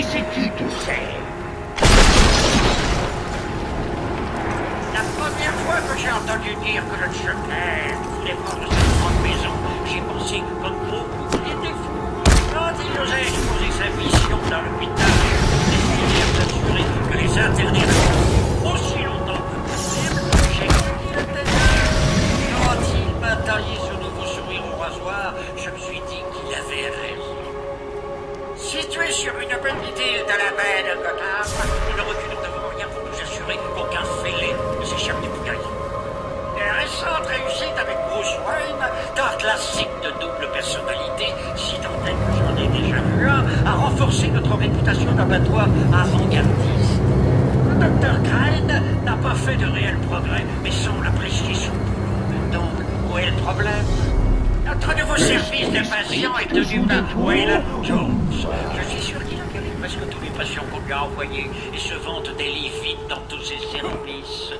is it you do say? Напомню, твой пришел тот идея в короче. Мне кажется, он безум. J'ai pensé que comme vous, vous êtes des fous. Quand il osait exposer sa mission dans l'hôpital, il essayait d'assurer que les interdiront aussi longtemps que possible. J'ai connu la tête. Quand il m'a taillé ce nouveau sourire au rasoir, je me suis dit qu'il avait raison. Situé sur une petite île de la baie de Gotham, nous ne reculons devant rien pour nous assurer qu'aucun fêlé ne s'échappe du boucaillon. Récente réussite avec Bruce Wayne, d'un classique de double personnalité, si tant est que j'en ai déjà vu un, a renforcé notre réputation d'abattoir avant-gardiste. Le Dr Crane n'a pas fait de réels progrès, mais semble apprécier son boulot. Donc, où est le problème? Notre nouveau service des patients est tenu par Wayland Jones. Je suis sûr qu'il accueille presque tous les patients qu'on lui a envoyés et se vante des lits vides dans tous ses services.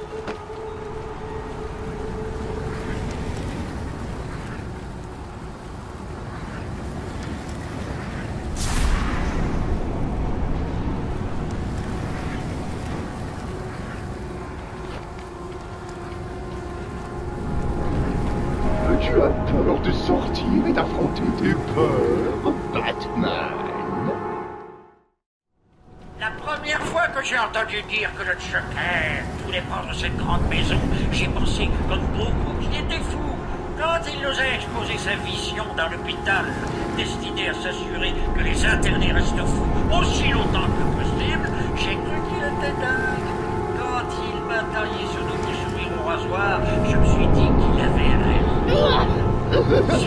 Dire que le choqueur voulait prendre cette grande maison, j'ai pensé, comme beaucoup, qu'il était fou. Quand il nous a exposé sa vision dans l'hôpital, destiné à s'assurer que les internés restent fous aussi longtemps que possible, j'ai cru qu'il était dingue. Quand il m'a taillé ce nouveau sourire au rasoir, je me suis dit qu'il avait raison. Situé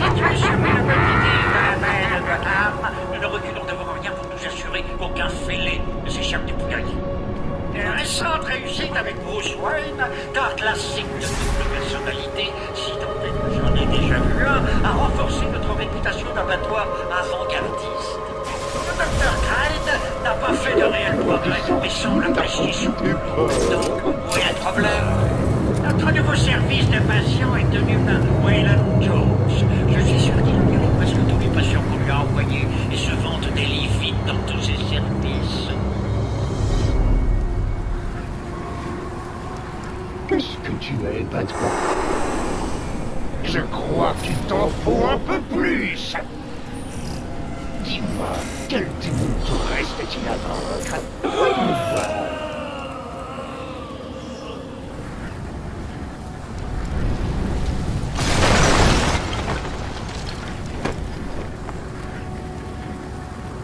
sur une petite île de la baie de Gotham, nous ne reculons devant rien pour nous assurer qu'aucun fêlé ne s'échappe du poulailler. Récente réussite avec Bruce Wayne, d'un classique de double personnalité, si tant est que j'en ai déjà vu un, a renforcé notre réputation d'abattoir avant-gardiste. Le Dr Crane n'a pas fait de réel progrès, mais semble apprécier son boulot. Donc, où est le problème? Notre nouveau service de patients est tenu par Wayland Jones. Je suis sûr qu'il mérite presque tous les patients qu'on lui a envoyés et se vante des lits vides dans tous ses services. Qu'est-ce que tu es, Batman? Je crois qu'il t'en faut un peu plus. Dis-moi, quel démon te reste-t-il à vaincre? Voyons voir.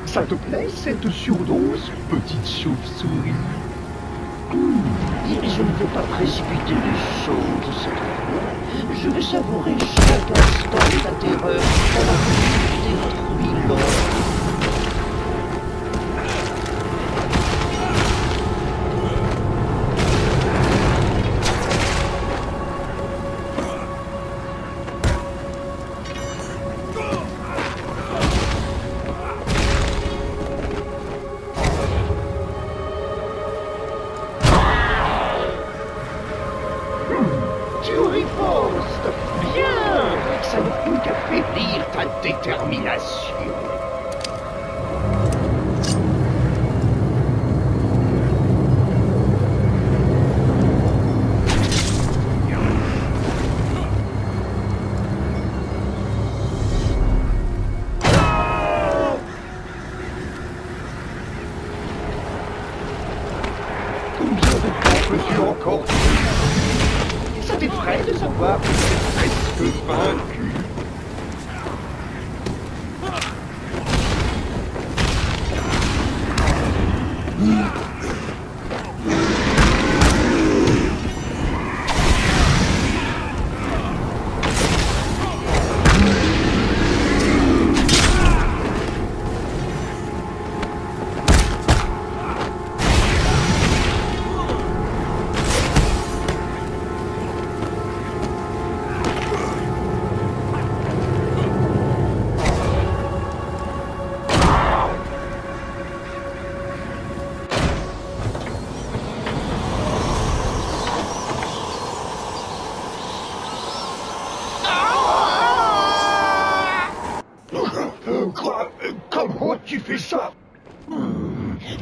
Ça te plaît, cette surdose, petite chauve-souris? Et je ne veux pas précipiter les choses cette fois. Je vais savourer chaque instant de ta terreur pour la profiter votre bilan.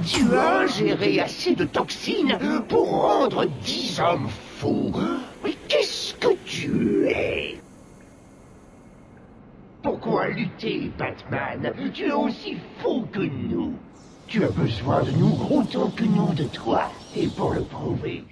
Tu as ingéré assez de toxines pour rendre 10 hommes fous. Mais qu'est-ce que tu es? Pourquoi lutter, Batman? Tu es aussi fou que nous. Tu as besoin de nous autant que nous de toi. Et pour le prouver...